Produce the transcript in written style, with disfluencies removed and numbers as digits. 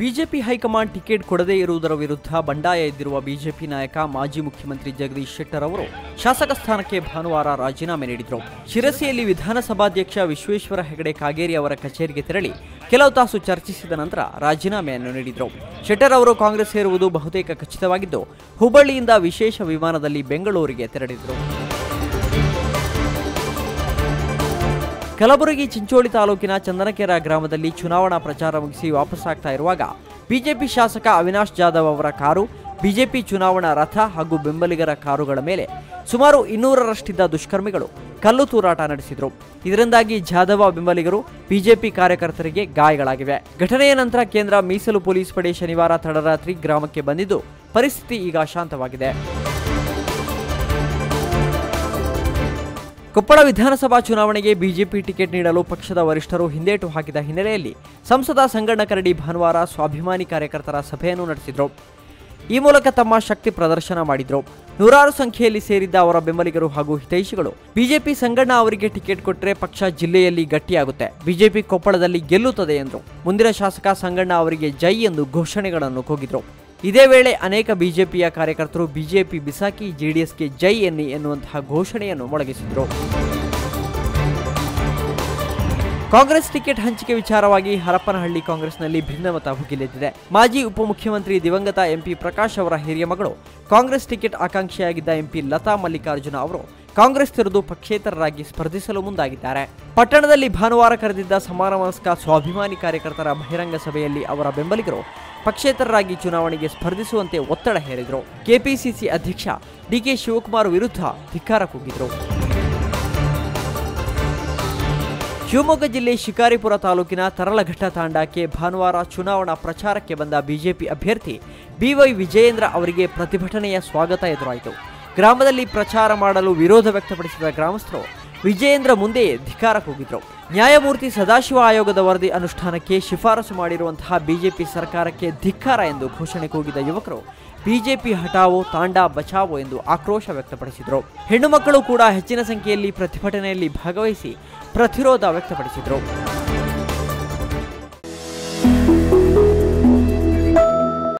BJP high command ticket ಕೊಡದೇ ಇರುವುದರ ವಿರುದ್ಧ ಬಂಡಾಯ ಎದ್ದಿರುವ ಬಿಜೆಪಿ ನಾಯಕ ಮಾಜಿ ಮುಖ್ಯಮಂತ್ರಿ ಜಗದೀಶ್ ಶೆಟ್ಟರ್ ಅವರು ಶಾಸಕ ಸ್ಥಾನಕ್ಕೆ ಭಾನುವಾರ ರಾಜೀನಾಮೆ ನೀಡಿದರು. ಶಿರಸಿಯಲ್ಲಿ ವಿಧಾನಸಭಾಧ್ಯಕ್ಷ ವಿಶ್ವೇಶ್ವರ ಹೆಗಡೆ ಕಾಗೇರಿ ಅವರ ಕಚೇರಿಗೆ ತೆರಳಿ ಕೆಲವು ತಾಸು ಚರ್ಚಿಸಿದ ನಂತರ ರಾಜೀನಾಮೆಯನ್ನು ನೀಡಿದರು. ಶೆಟ್ಟರ್ ಅವರು ಕಾಂಗ್ರೆಸ್ ಸೇರುವುದು ಬಹುತೇಕ ಖಚಿತವಾಗಿದ್ದು ಹುಬ್ಬಳ್ಳಿಯಿಂದ ವಿಶೇಷ ವಿಮಾನದಲ್ಲಿ ಬೆಂಗಳೂರಿಗೆ ತೆರಳಿದರು. ಕಲಬುರಗಿ ಚಿಂಚೋಳಿ ತಾಲೂಕಿನ ಚಂದನಕೆರ ಗ್ರಾಮದಲ್ಲಿ ಚುನಾವಣಾ ಪ್ರಚಾರ ಮುಗಿಸಿ ವಾಪಸ್ ಆಗ್ತಾ ಇರುವಾಗ ಬಿಜೆಪಿ ಶಾಸಕ ಅವಿನಾಶ್ ಜಾಧವ್ ಅವರ ಕಾರು ಬಿಜೆಪಿ ಚುನಾವಣಾ ರಥ ಹಾಗೂ ಬೆಂಬಲಿಗರ ಕಾರುಗಳ ಮೇಲೆ ಸುಮಾರು 200ರಷ್ಟಿದ್ದ ದುಷ್ಕರ್ಮಿಗಳು ಕಲ್ಲು ತೂರಾಟ ನಡೆಸಿದರು. ಇದರಿಂದಾಗಿ ಜಾಧವ ಬೆಂಬಲಿಗರು ಬಿಜೆಪಿ ಕಾರ್ಯಕರ್ತರಿಗೆ ಗಾಯಗಳಾಗಿವೆ. ಘಟನೆಯ ನಂತರ ಕೇಂದ್ರ ಮೀಸಲು ಪೊಲೀಸ್ ಪಡೆ ಶನಿವಾರ ತಡರಾತ್ರಿ ಗ್ರಾಮಕ್ಕೆ ಬಂದಿದ್ದು ಪರಿಸ್ಥಿತಿ ಈಗ ಶಾಂತವಾಗಿದೆ. ಕೊಪ್ಪಳ ವಿಧಾನಸಭಾ ಚುನಾವಣೆಗೆ ಬಿಜೆಪಿ ಟಿಕೆಟ್ ನೀಡಲು ಪಕ್ಷದ ವರಿಷ್ಠರು ಹಿಂದೇಟು ಹಾಕಿದ ಹಿನ್ನೆಲೆಯಲ್ಲಿ ಸಂಸದ ಸಂಗಣ್ಣ ಕರಡಿ ಭಾನುವಾರ ಸ್ವಾಭಿಮಾನಿ ಕಾರ್ಯಕರ್ತರ ಸಭೆಯನ್ನು ನಡೆಸಿದರು. ಈ ಮೂಲಕ ತಮ್ಮ ಶಕ್ತಿ ಪ್ರದರ್ಶನ ಮಾಡಿದರು. ನೂರಾರು ಸಂಖ್ಯೆಯಲ್ಲಿ ಸೇರಿದ್ದ ಅವರ ಬೆಂಬಲಿಗರು ಹಾಗೂ ಹಿತೈಷಿಗಳು ಬಿಜೆಪಿ ಸಂಗಣ್ಣ ಅವರಿಗೆ ಟಿಕೆಟ್ ಕೊಟ್ಟರೆ ಪಕ್ಷ ಜಿಲ್ಲೆಯಲ್ಲಿ ಗಟ್ಟಿಯಾಗುತ್ತೆ, ಬಿಜೆಪಿ ಕೊಪ್ಪಳದಲ್ಲಿ ಗೆಲ್ಲುತ್ತದೆ ಎಂದರು. ಮುಂದಿನ ಶಾಸಕ ಸಂಗಣ್ಣ ಅವರಿಗೆ ಜೈ ಎಂದು ಘೋಷಣೆಗಳನ್ನು ಕೂಗಿದರು. ಇದೇ ವೇಳೆ ಅನೇಕ ಬಿಜೆಪಿಯ ಕಾರ್ಯಕರ್ತರು ಬಿಜೆಪಿ ಬಿಸಾಕಿ ಜೆಡಿಎಸ್ಗೆ ಜೈ ಎನ್ನಿ ಎನ್ನುವಂತಹ ಘೋಷಣೆಯನ್ನು ಮೊಳಗಿಸಿದರು. ಕಾಂಗ್ರೆಸ್ ಟಿಕೆಟ್ ಹಂಚಿಕೆ ವಿಚಾರವಾಗಿ ಹರಪನಹಳ್ಳಿ ಕಾಂಗ್ರೆಸ್ನಲ್ಲಿ ಭಿನ್ನಮತ ಭುಗಿಲೆದ್ದಿದೆ. ಮಾಜಿ ಉಪಮುಖ್ಯಮಂತ್ರಿ ದಿವಂಗತ ಎಂಪಿ ಪ್ರಕಾಶ್ ಅವರ ಹಿರಿಯ ಮಗಳು ಕಾಂಗ್ರೆಸ್ ಟಿಕೆಟ್ ಆಕಾಂಕ್ಷಿಯಾಗಿದ್ದ ಎಂಪಿ ಲತಾ ಮಲ್ಲಿಕಾರ್ಜುನ ಅವರು ಕಾಂಗ್ರೆಸ್ ತಿರುದು ಪಕ್ಷೇತರರಾಗಿ ಸ್ಪರ್ಧಿಸಲು ಮುಂದಾಗಿದ್ದಾರೆ. ಪಟ್ಟಣದಲ್ಲಿ ಭಾನುವಾರ ಕರೆದಿದ್ದ ಸಮಾನಮನಸ್ಕ ಸ್ವಾಭಿಮಾನಿ ಕಾರ್ಯಕರ್ತರ ಬಹಿರಂಗ ಸಭೆಯಲ್ಲಿ ಅವರ ಬೆಂಬಲಿಗರು ಪಕ್ಷೇತರರಾಗಿ ಚುನಾವಣೆಗೆ ಸ್ಪರ್ಧಿಸುವಂತೆ ಒತ್ತಡ ಹೇರಿದರು. ಕೆಪಿಸಿಸಿ ಅಧ್ಯಕ್ಷ ಡಿಕೆ ಶಿವಕುಮಾರ್ ವಿರುದ್ಧ ಧಿಕ್ಕಾರ ಕೂಗಿದರು. ಶಿವಮೊಗ್ಗ ಜಿಲ್ಲೆ ಶಿಕಾರಿಪುರ ತಾಲೂಕಿನ ತರಲಘಟ್ಟ ತಾಂಡಕ್ಕೆ ಭಾನುವಾರ ಚುನಾವಣಾ ಪ್ರಚಾರಕ್ಕೆ ಬಂದ ಬಿಜೆಪಿ ಅಭ್ಯರ್ಥಿ ಬಿವೈ ವಿಜಯೇಂದ್ರ ಅವರಿಗೆ ಪ್ರತಿಭಟನೆಯ ಸ್ವಾಗತ ಎದುರಾಯಿತು. ಗ್ರಾಮದಲ್ಲಿ ಪ್ರಚಾರ ಮಾಡಲು ವಿರೋಧ ವ್ಯಕ್ತಪಡಿಸಿದ ಗ್ರಾಮಸ್ಥರು ವಿಜಯೇಂದ್ರ ಮುಂದೆಯೇ ಧಿಕ್ಕಾರ ಕೂಗಿದರು. ನ್ಯಾಯಮೂರ್ತಿ ಸದಾಶಿವ ಆಯೋಗದ ವರದಿ ಅನುಷ್ಠಾನಕ್ಕೆ ಶಿಫಾರಸು ಮಾಡಿರುವಂತಹ ಬಿಜೆಪಿ ಸರ್ಕಾರಕ್ಕೆ ಧಿಕ್ಕಾರ ಎಂದು ಘೋಷಣೆ ಕೂಗಿದ ಯುವಕರು ಬಿಜೆಪಿ ಹಠಾವೋ ತಾಂಡಾ ಬಚಾವೋ ಎಂದು ಆಕ್ರೋಶ ವ್ಯಕ್ತಪಡಿಸಿದರು. ಹೆಣ್ಣು ಮಕ್ಕಳು ಕೂಡ ಹೆಚ್ಚಿನ ಸಂಖ್ಯೆಯಲ್ಲಿ ಪ್ರತಿಭಟನೆಯಲ್ಲಿ ಭಾಗವಹಿಸಿ ಪ್ರತಿರೋಧ ವ್ಯಕ್ತಪಡಿಸಿದರು.